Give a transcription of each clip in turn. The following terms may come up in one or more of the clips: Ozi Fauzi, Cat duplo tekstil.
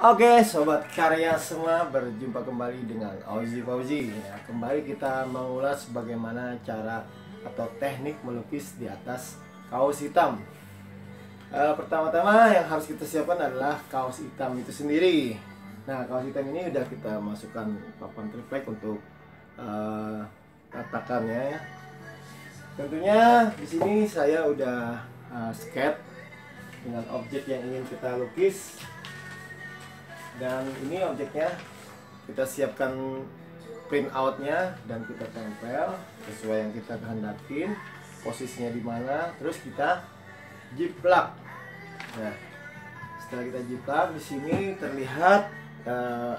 Oke, sobat karya semua, berjumpa kembali dengan Ozi Fauzi. Ya, kembali kita mengulas bagaimana cara atau teknik melukis di atas kaos hitam. Pertama-tama yang harus kita siapkan adalah kaos hitam itu sendiri. Nah, kaos hitam ini udah kita masukkan papan triplek untuk tatakannya ya. Tentunya di sini saya udah sketch dengan objek yang ingin kita lukis. Dan ini objeknya kita siapkan print outnya dan kita tempel sesuai yang kita kehendakin, posisinya di mana, terus kita jiplak. Nah, setelah kita jiplak di sini terlihat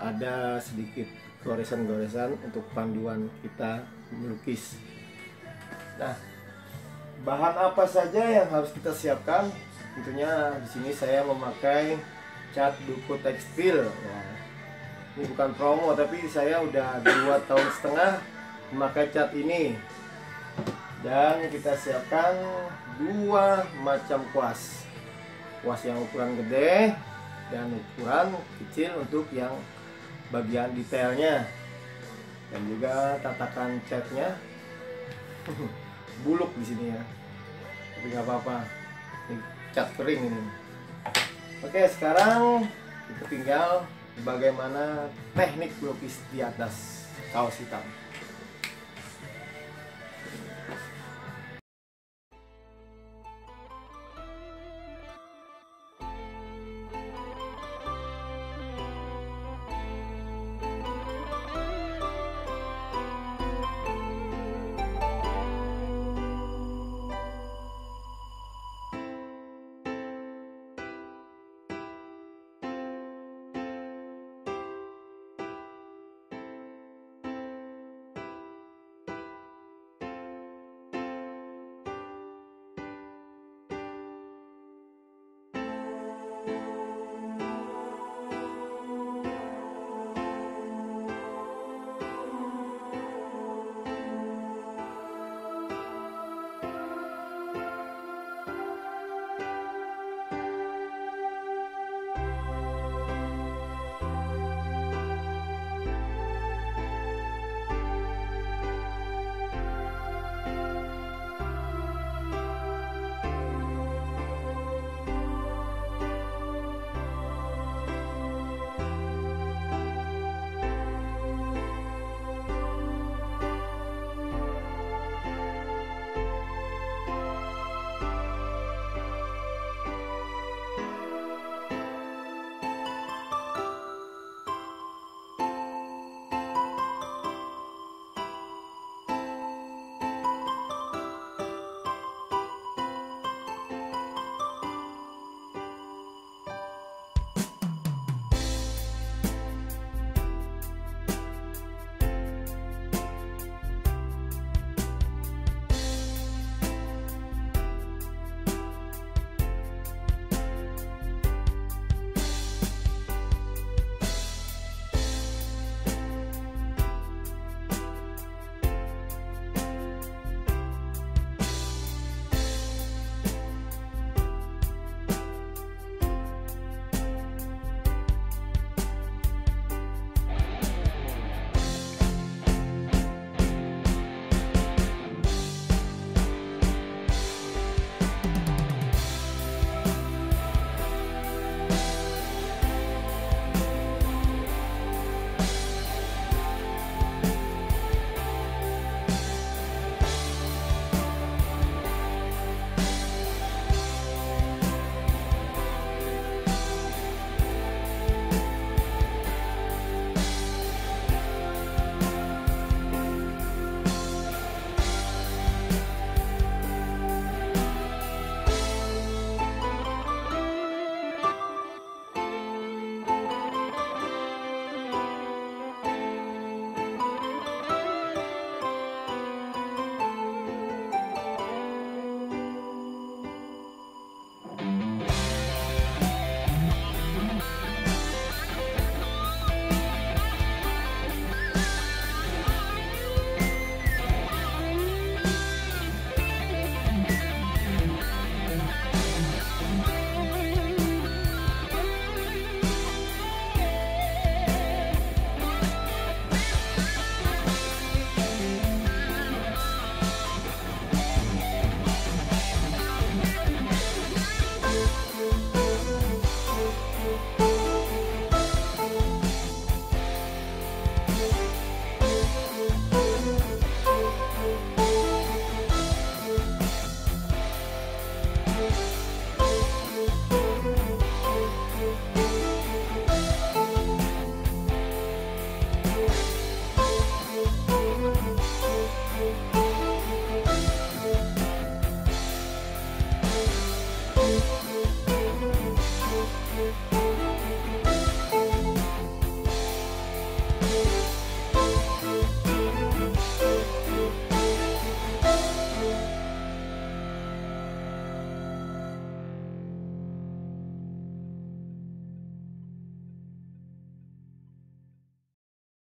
ada sedikit goresan-goresan untuk panduan kita melukis. Nah, bahan apa saja yang harus kita siapkan? Tentunya di sini saya memakai Cat Duplo Tekstil ya. Ini bukan promo, tapi saya udah 2,5 tahun memakai cat ini. Dan kita siapkan 2 macam kuas. Kuas yang ukuran gede dan ukuran kecil untuk yang bagian detailnya. Dan juga tatakan catnya buluk di sini ya, tapi nggak apa-apa, cat kering ini. Oke, sekarang kita tinggal bagaimana teknik melukis di atas kaos hitam.